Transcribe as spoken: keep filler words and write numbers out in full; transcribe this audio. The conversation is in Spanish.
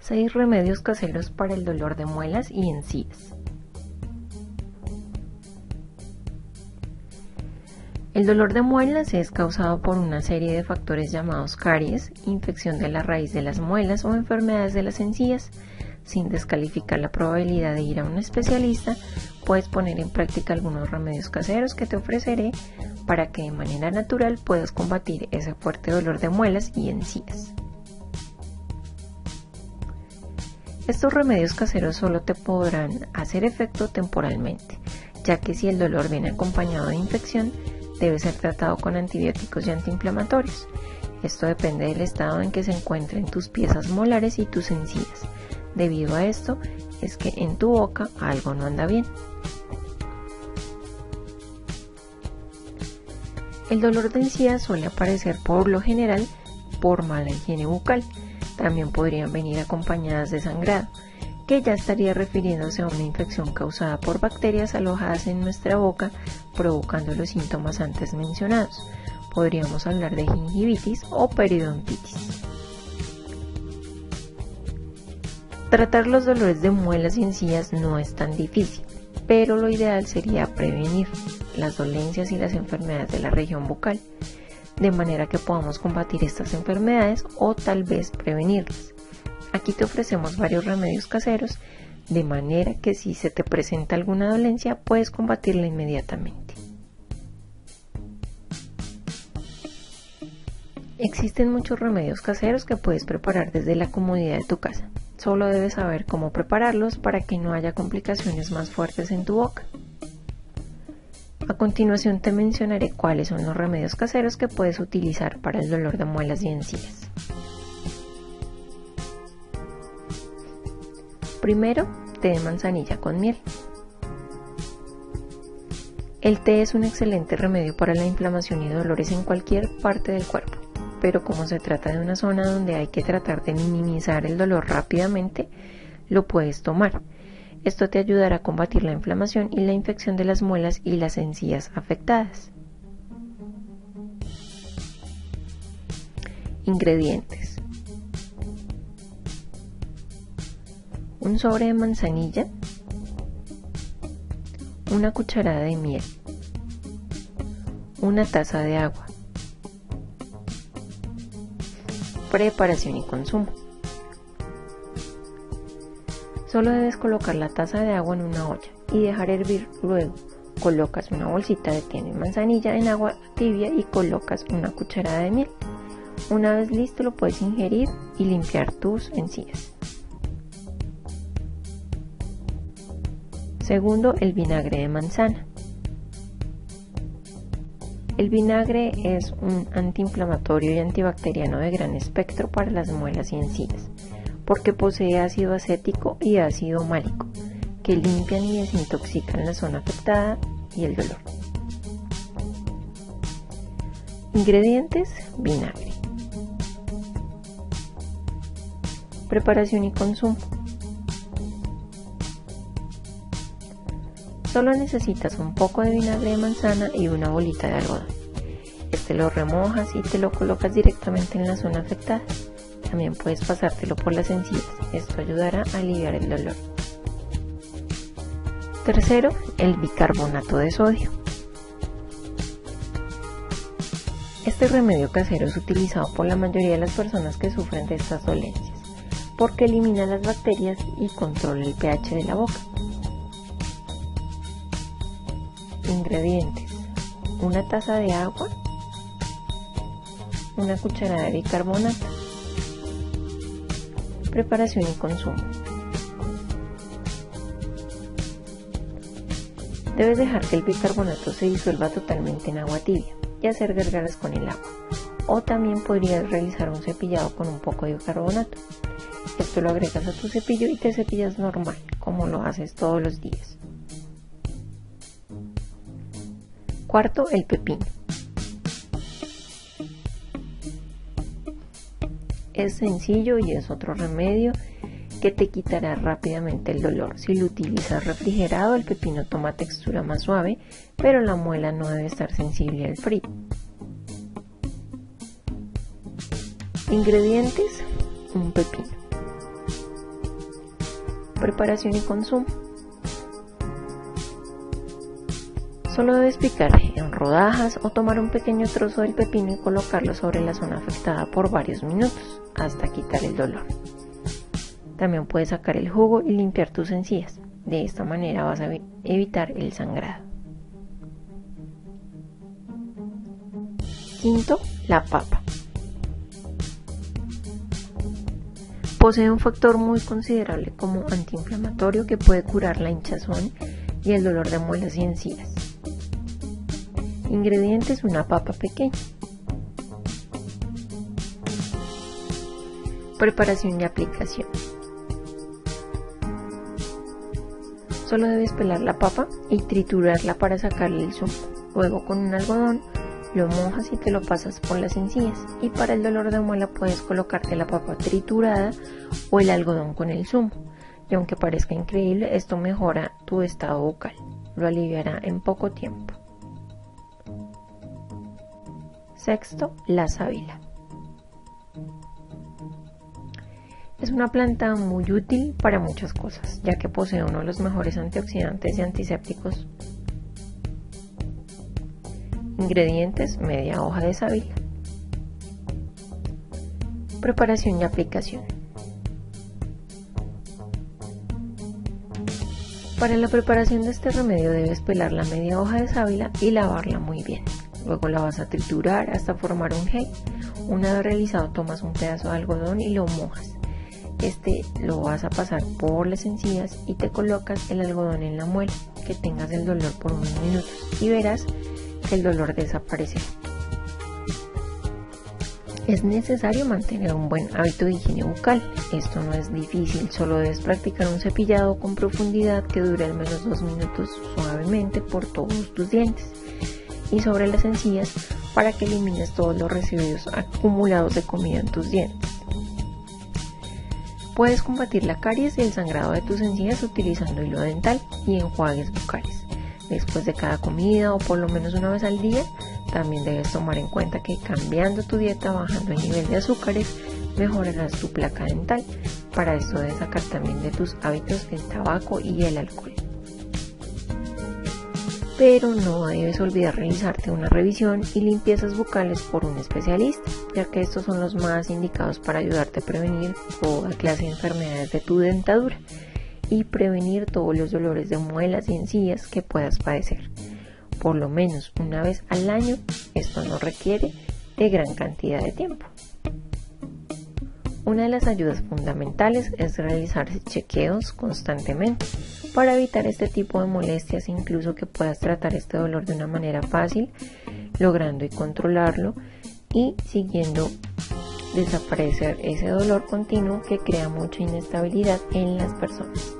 seis remedios caseros para el dolor de muelas y encías. El dolor de muelas es causado por una serie de factores llamados caries, infección de la raíz de las muelas o enfermedades de las encías. Sin descalificar la probabilidad de ir a un especialista, puedes poner en práctica algunos remedios caseros que te ofreceré para que de manera natural puedas combatir ese fuerte dolor de muelas y encías. Estos remedios caseros solo te podrán hacer efecto temporalmente, ya que si el dolor viene acompañado de infección, debe ser tratado con antibióticos y antiinflamatorios. Esto depende del estado en que se encuentren tus piezas molares y tus encías. Debido a esto, es que en tu boca algo no anda bien. El dolor de encías suele aparecer por lo general por mala higiene bucal. También podrían venir acompañadas de sangrado, que ya estaría refiriéndose a una infección causada por bacterias alojadas en nuestra boca, provocando los síntomas antes mencionados. Podríamos hablar de gingivitis o periodontitis. Tratar los dolores de muelas y encías no es tan difícil, pero lo ideal sería prevenir las dolencias y las enfermedades de la región bucal, de manera que podamos combatir estas enfermedades o tal vez prevenirlas. Aquí te ofrecemos varios remedios caseros, de manera que si se te presenta alguna dolencia, puedes combatirla inmediatamente. Existen muchos remedios caseros que puedes preparar desde la comodidad de tu casa. Solo debes saber cómo prepararlos para que no haya complicaciones más fuertes en tu boca. A continuación te mencionaré cuáles son los remedios caseros que puedes utilizar para el dolor de muelas y encías. Primero, té de manzanilla con miel. El té es un excelente remedio para la inflamación y dolores en cualquier parte del cuerpo, pero como se trata de una zona donde hay que tratar de minimizar el dolor rápidamente, lo puedes tomar. Esto te ayudará a combatir la inflamación y la infección de las muelas y las encías afectadas. Ingredientes: un sobre de manzanilla, una cucharada de miel, una taza de agua. Preparación y consumo. Solo debes colocar la taza de agua en una olla y dejar hervir. Luego, colocas una bolsita de té de manzanilla en agua tibia y colocas una cucharada de miel. Una vez listo, lo puedes ingerir y limpiar tus encías. Segundo, el vinagre de manzana. El vinagre es un antiinflamatorio y antibacteriano de gran espectro para las muelas y encías, porque posee ácido acético y ácido málico, que limpian y desintoxican la zona afectada y el dolor. Ingredientes: vinagre. Preparación y consumo. Solo necesitas un poco de vinagre de manzana y una bolita de algodón. Este lo remojas y te lo colocas directamente en la zona afectada. También puedes pasártelo por las encías. Esto ayudará a aliviar el dolor. Tercero, el bicarbonato de sodio. Este remedio casero es utilizado por la mayoría de las personas que sufren de estas dolencias, porque elimina las bacterias y controla el pH de la boca. Ingredientes: una taza de agua, una cucharada de bicarbonato. Preparación y consumo. Debes dejar que el bicarbonato se disuelva totalmente en agua tibia y hacer gárgaras con el agua, o también podrías realizar un cepillado con un poco de bicarbonato. Esto lo agregas a tu cepillo y te cepillas normal, como lo haces todos los días. Cuarto, el pepino. Es sencillo y es otro remedio que te quitará rápidamente el dolor. Si lo utilizas refrigerado, el pepino toma textura más suave, pero la muela no debe estar sensible al frío. Ingredientes: un pepino, preparación y consumo. Solo debes picar en rodajas o tomar un pequeño trozo del pepino y colocarlo sobre la zona afectada por varios minutos hasta quitar el dolor. También puedes sacar el jugo y limpiar tus encías. De esta manera vas a evitar el sangrado. Quinto, la papa. Posee un factor muy considerable como antiinflamatorio que puede curar la hinchazón y el dolor de muelas y encías. Ingredientes: una papa pequeña. Preparación y aplicación. Solo debes pelar la papa y triturarla para sacarle el zumo. Luego con un algodón lo mojas y te lo pasas por las encías. Y para el dolor de muela puedes colocarte la papa triturada o el algodón con el zumo. Y aunque parezca increíble, esto mejora tu estado bucal. Lo aliviará en poco tiempo. Sexto, la sábila. Es una planta muy útil para muchas cosas, ya que posee uno de los mejores antioxidantes y antisépticos. Ingredientes: media hoja de sábila. Preparación y aplicación. Para la preparación de este remedio debes pelar la media hoja de sábila y lavarla muy bien. Luego la vas a triturar hasta formar un gel. Una vez realizado, tomas un pedazo de algodón y lo mojas. Este lo vas a pasar por las encías y te colocas el algodón en la muela, que tengas el dolor por unos minutos y verás que el dolor desaparecerá. Es necesario mantener un buen hábito de higiene bucal. Esto no es difícil, solo debes practicar un cepillado con profundidad que dure al menos dos minutos suavemente por todos tus dientes y sobre las encías para que elimines todos los residuos acumulados de comida en tus dientes. Puedes combatir la caries y el sangrado de tus encías utilizando hilo dental y enjuagues bucales. Después de cada comida o por lo menos una vez al día, también debes tomar en cuenta que cambiando tu dieta, bajando el nivel de azúcares, mejorarás tu placa dental. Para esto debes sacar también de tus hábitos el tabaco y el alcohol. Pero no debes olvidar realizarte una revisión y limpiezas bucales por un especialista, ya que estos son los más indicados para ayudarte a prevenir toda clase de enfermedades de tu dentadura y prevenir todos los dolores de muelas y encías que puedas padecer. Por lo menos una vez al año, esto no requiere de gran cantidad de tiempo. Una de las ayudas fundamentales es realizar chequeos constantemente para evitar este tipo de molestias e incluso que puedas tratar este dolor de una manera fácil, logrando y controlarlo y siguiendo desaparecer ese dolor continuo que crea mucha inestabilidad en las personas.